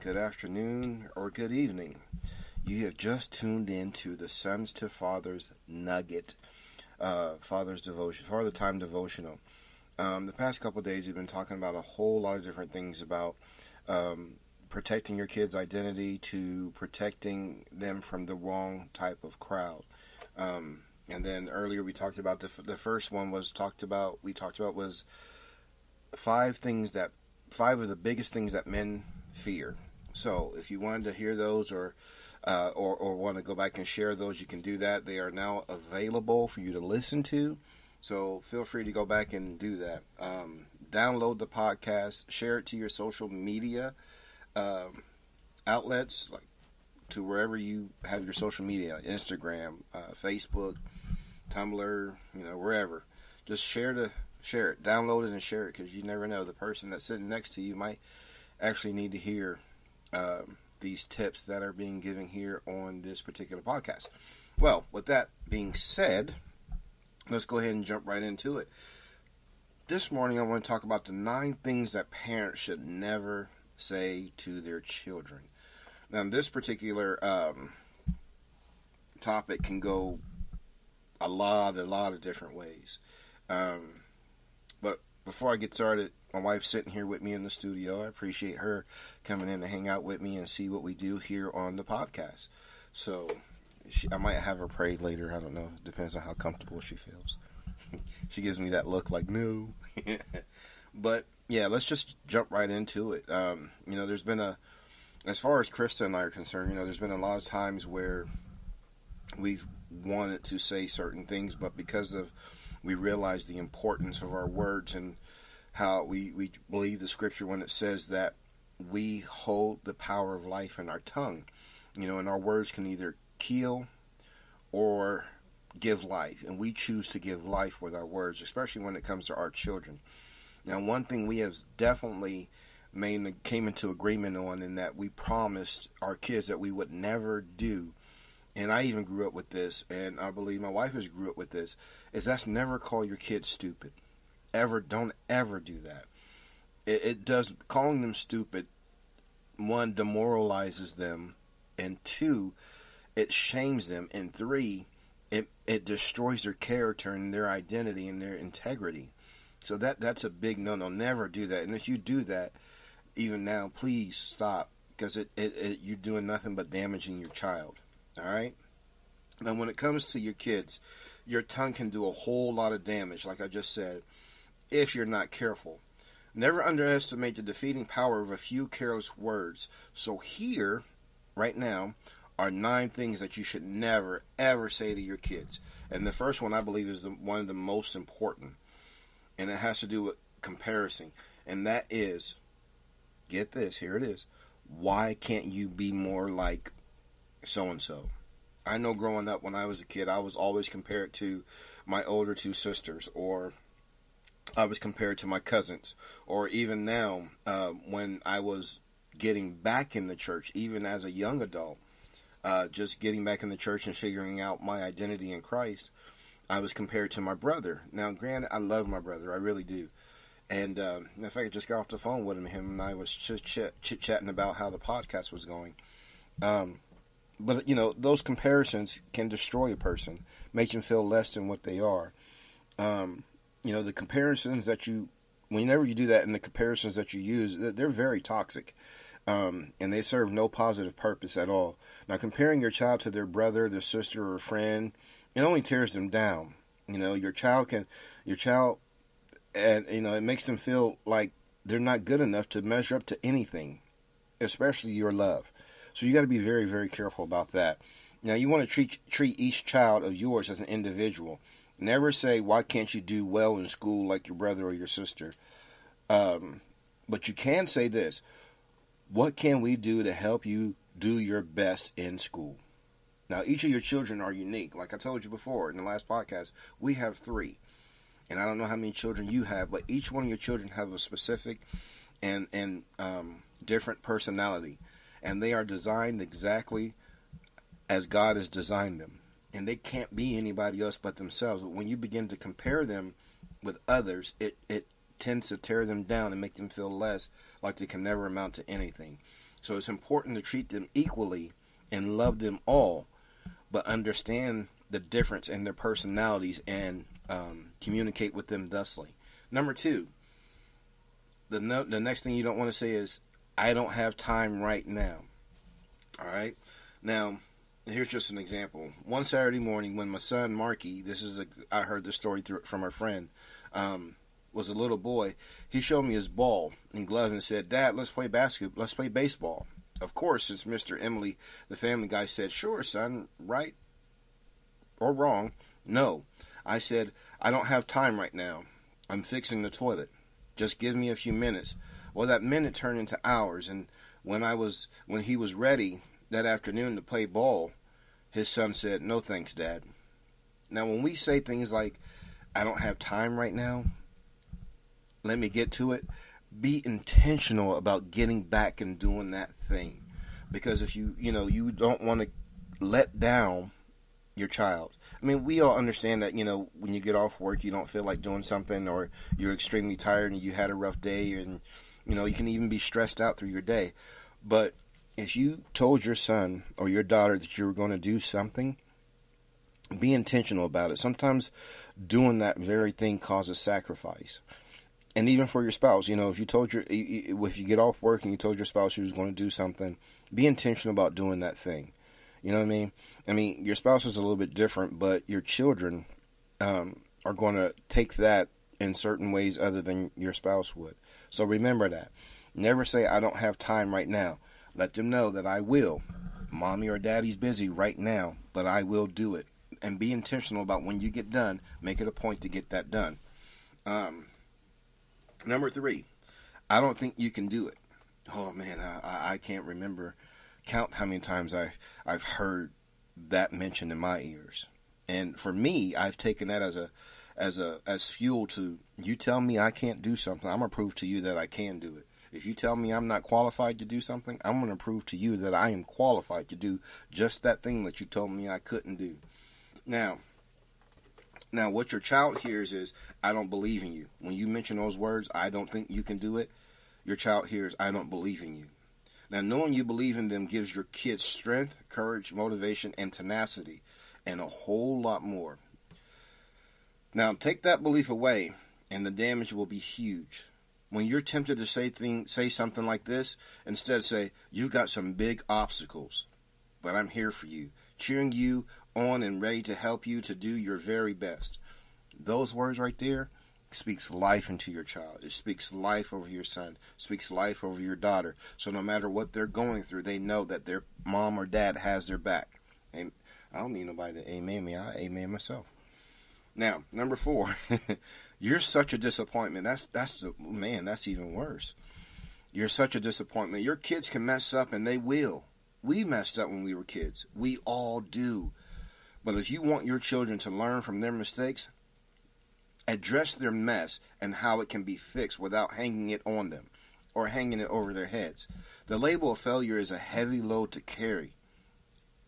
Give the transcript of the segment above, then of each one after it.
good afternoon, or good evening. You have just tuned in to the Sons to Fathers Nugget, Father's Devotion, Father Time Devotional. The past couple of days, we've been talking about a whole lot of different things about protecting your kids' identity to protecting them from the wrong type of crowd. And then earlier we talked about the first one was 5 of the biggest things that men fear. So if you wanted to hear those or want to go back and share those, you can do that. They are now available for you to listen to. So feel free to go back and do that. Download the podcast, share it to your social media outlets, like to wherever you have your social media, Instagram, Facebook, Tumblr, wherever. Just share it, download it, and share it, because you never know, the person that's sitting next to you might actually need to hear these tips that are being given here on this particular podcast. Well, with that being said, let's go ahead and jump right into it. This morning, I want to talk about the 9 things that parents should never say to their children. Now, this particular topic can go a lot of different ways. But before I get started, my wife's sitting here with me in the studio. I appreciate her coming in to hang out with me and see what we do here on the podcast. So I might have her pray later. I don't know. It depends on how comfortable she feels. She gives me that look like, no. But, yeah, let's just jump right into it. There's been as far as Krista and I are concerned, there's been a lot of times where we've wanted to say certain things, but because of we realize the importance of our words and how we believe the scripture when it says that we hold the power of life in our tongue, and our words can either kill or give life, and we choose to give life with our words, especially when it comes to our children. Now, one thing we have definitely came into agreement on, in that we promised our kids that we would never do, and I even grew up with this, and I believe my wife has grew up with this, is that's never call your kids stupid. Don't ever do that. It does, calling them stupid, 1, demoralizes them, and 2, it shames them, and 3, it destroys their character and their identity and their integrity. So that's a big no-no. Never do that. And if you do that, even now, please stop, because you're doing nothing but damaging your child, all right? And when it comes to your kids, your tongue can do a whole lot of damage, like I just said, if you're not careful. Never underestimate the defeating power of a few careless words. So here, right now, are 9 things that you should never, ever say to your kids. And the first one, I believe, is one of the most important, and it has to do with comparison, and that is, get this, here it is. Why can't you be more like so-and-so? I know growing up when I was a kid, I was always compared to my older 2 sisters, or I was compared to my cousins, or even now when I was getting back in the church, even as a young adult, just getting back in the church and figuring out my identity in Christ, I was compared to my brother. Now, granted, I love my brother. I really do. And in fact, I just got off the phone with him and I was chit-chatting about how the podcast was going. But, those comparisons can destroy a person, make them feel less than what they are. The comparisons that whenever you do that, and the comparisons that you use, they're very toxic. And they serve no positive purpose at all. Now, comparing your child to their brother, their sister, or friend, it only tears them down. It makes them feel like they're not good enough to measure up to anything, especially your love. So you got to be very, very careful about that. Now, you want to treat each child of yours as an individual. Never say, why can't you do well in school like your brother or your sister? But you can say this: what can we do to help you do your best in school? Now, each of your children are unique. Like I told you before in the last podcast, we have 3. And I don't know how many children you have, but each one of your children have a specific and different personality. And they are designed exactly as God has designed them. And they can't be anybody else but themselves. But when you begin to compare them with others, it tends to tear them down and make them feel less, like they can never amount to anything. So it's important to treat them equally and love them all, but understand the difference in their personalities and communicate with them thusly. Number two, the next thing you don't want to say is, I don't have time right now. All right? Now, here's just an example. One Saturday morning when my son, Marky, I heard this story from a friend, was a little boy. He showed me his ball and gloves and said, Dad, let's play baseball. Of course, since Mr. Emily, the family guy, said, sure, son, right or wrong, no. I said, I don't have time right now. I'm fixing the toilet. Just give me a few minutes. Well, that minute turned into hours, and when he was ready that afternoon to play ball, his son said, no thanks, Dad. Now, when we say things like, I don't have time right now, let me get to it, be intentional about getting back and doing that thing. Because if you don't want to let down your child. I mean, we all understand that, when you get off work, you don't feel like doing something, or you're extremely tired and you had a rough day, and, you can even be stressed out through your day. But if you told your son or your daughter that you were going to do something, be intentional about it. Sometimes doing that very thing causes sacrifice. And even for your spouse, if you get off work and you told your spouse you was going to do something, be intentional about doing that thing. You know what I mean? Your spouse is a little bit different, but your children are going to take that in certain ways other than your spouse would. So remember that. Never say, I don't have time right now. Let them know that I will. Mommy or daddy's busy right now, but I will do it. And be intentional about when you get done. Make it a point to get that done. Number three, I don't think you can do it. Oh, man, I can't count how many times I've heard that mentioned in my ears. And for me, I've taken that as fuel to, you tell me I can't do something, I'm going to prove to you that I can do it. If you tell me I'm not qualified to do something, I'm going to prove to you that I am qualified to do just that thing that you told me I couldn't do. Now what your child hears is, I don't believe in you. When you mention those words, I don't think you can do it, your child hears, I don't believe in you. Now, knowing you believe in them gives your kids strength, courage, motivation, and tenacity, and a whole lot more. Now, take that belief away, and the damage will be huge. When you're tempted to say something like this, instead say, you've got some big obstacles, but I'm here for you, cheering you on and ready to help you to do your very best. Those words right there speaks life into your child. It speaks life over your son. It speaks life over your daughter. So no matter what they're going through, they know that their mom or dad has their back. And I don't need nobody to amen me. I amen myself. Now, number four, you're such a disappointment. That's even worse. You're such a disappointment. Your kids can mess up, and they will. We messed up when we were kids. We all do. But if you want your children to learn from their mistakes, address their mess and how it can be fixed without hanging it on them or hanging it over their heads. The label of failure is a heavy load to carry,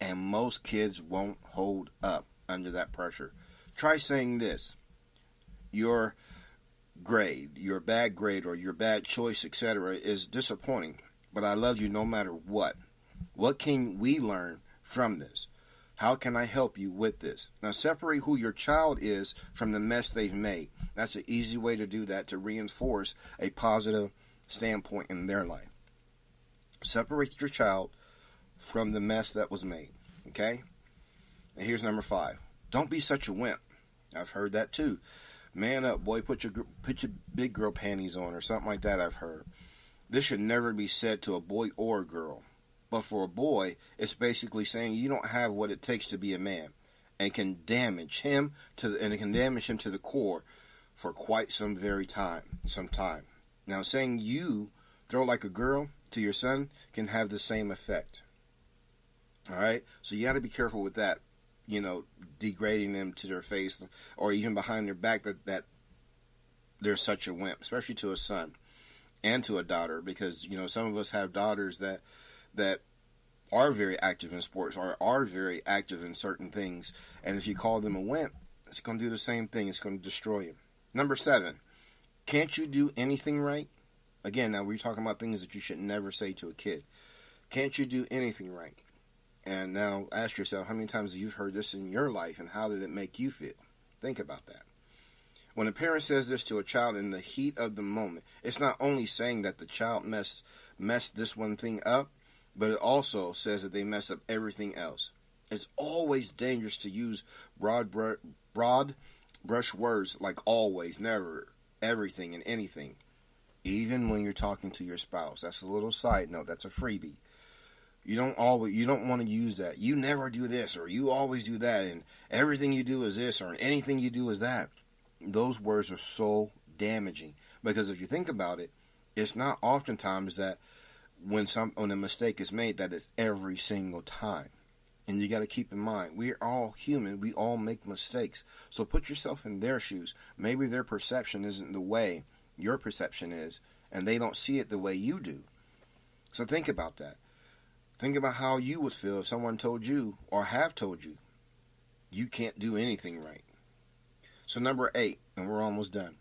and most kids won't hold up under that pressure. Try saying this: your grade, your bad grade, or your bad choice, etc., is disappointing, but I love you no matter what. What can we learn from this? How can I help you with this? Now, separate who your child is from the mess they've made. That's an easy way to do that, to reinforce a positive standpoint in their life. Separate your child from the mess that was made, okay? And here's number five. Don't be such a wimp. I've heard that too. Man up, boy. Put your big girl panties on, or something like that, I've heard. This should never be said to a boy or a girl. But for a boy, it's basically saying you don't have what it takes to be a man, and it can damage him to the core for quite some time. Now, saying you throw like a girl to your son can have the same effect. All right, so you got to be careful with that. Degrading them to their face or even behind their back that they're such a wimp, especially to a son and to a daughter, because some of us have daughters that are very active in sports or are very active in certain things. And if you call them a wimp, it's going to do the same thing. It's going to destroy you. Number seven, can't you do anything right? Again, now we're talking about things that you should never say to a kid. Can't you do anything right? And now ask yourself how many times you've heard this in your life and how did it make you feel? Think about that. When a parent says this to a child in the heat of the moment, it's not only saying that the child messed this one thing up, but it also says that they mess up everything else. It's always dangerous to use broad brush words like always, never, everything, and anything. Even when you're talking to your spouse. That's a little side note. That's a freebie. You don't want to use that. You never do this, or you always do that, and everything you do is this, or anything you do is that. Those words are so damaging. Because if you think about it, it's not oftentimes that when a mistake is made, that it's every single time. And you got to keep in mind, we're all human. We all make mistakes. So put yourself in their shoes. Maybe their perception isn't the way your perception is, and they don't see it the way you do. So think about that. Think about how you would feel if someone told you or have told you, you can't do anything right. So number 8, and we're almost done.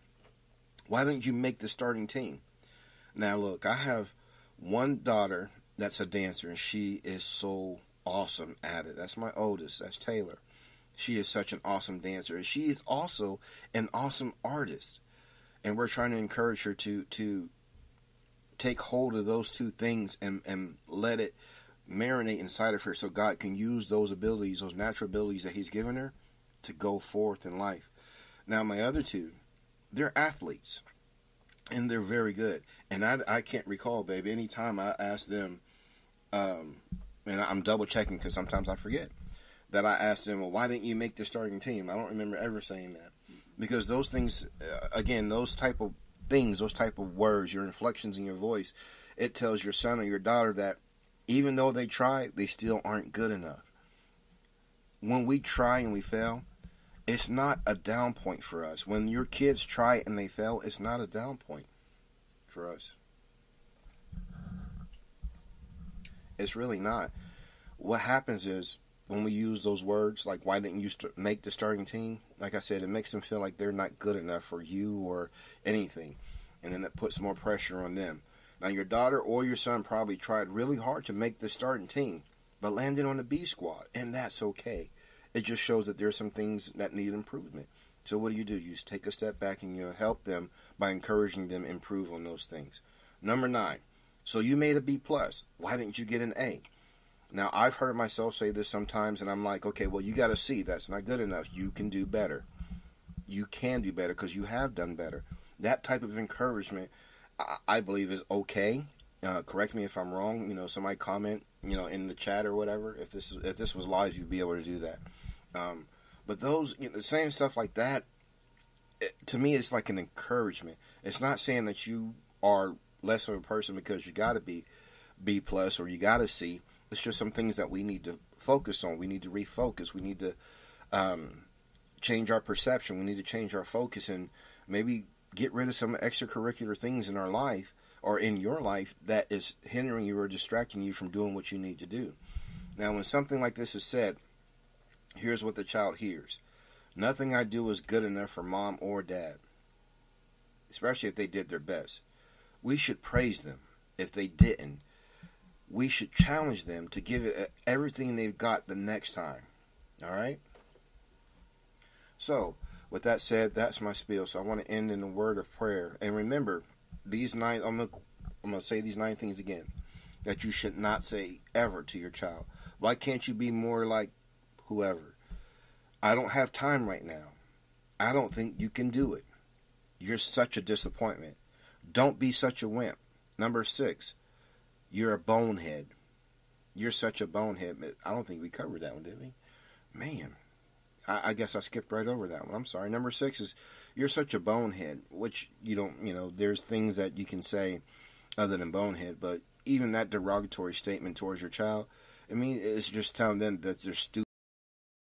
Why didn't you make the starting team? Now look, I have one daughter that's a dancer, and she is so awesome at it. That's my oldest. That's Taylor. She is such an awesome dancer. And she is also an awesome artist. And we're trying to encourage her to take hold of those two things and let it marinate inside of her so God can use those abilities, those natural abilities that He's given her to go forth in life. Now, my other two, they're athletes. And they're very good. And I can't recall, babe, any time I asked them, and I'm double checking because sometimes I forget that I asked them, well, why didn't you make the starting team? I don't remember ever saying that, because those things, again, those type of things, those type of words, your inflections in your voice, it tells your son or your daughter that even though they try, they still aren't good enough. When we try and we fail, it's not a down point for us. When your kids try and they fail, it's not a down point for us. It's really not. What happens is when we use those words like, why didn't you make the starting team? Like I said, it makes them feel like they're not good enough for you or anything. And then it puts more pressure on them. Now, your daughter or your son probably tried really hard to make the starting team, but landed on the B squad. And that's okay. It just shows that there's some things that need improvement. So what do? You take a step back and you help them by encouraging them improve on those things. Number 9. So you made a B+. Why didn't you get an A? Now, I've heard myself say this sometimes, and I'm like, okay, well, you got a C. That's not good enough. You can do better. You can do better because you have done better. That type of encouragement, I believe, is okay. Correct me if I'm wrong. Somebody comment, in the chat or whatever. If this was live, you'd be able to do that. But those saying stuff like that, to me, it's like an encouragement. It's not saying that you are less of a person because you got to be B+ or you got to C. It's just some things that we need to focus on. We need to refocus. We need to change our perception. We need to change our focus and maybe get rid of some extracurricular things in our life or in your life that is hindering you or distracting you from doing what you need to do. Now, when something like this is said, here's what the child hears. Nothing I do is good enough for mom or dad, especially if they did their best. We should praise them. If they didn't, we should challenge them to give it everything they've got the next time. All right? So, with that said, that's my spiel. So I want to end in a word of prayer. And remember, these 9, I'm going to say these 9 things again that you should not say ever to your child. Why can't you be more like whoever? I don't have time right now. I don't think you can do it. You're such a disappointment. Don't be such a wimp. Number 6, you're a bonehead. You're such a bonehead. I don't think we covered that one, did we? Man, I guess I skipped right over that one. I'm sorry. Number 6 is you're such a bonehead, which you don't, there's things that you can say other than bonehead, but even that derogatory statement towards your child, I mean, it's just telling them that they're stupid.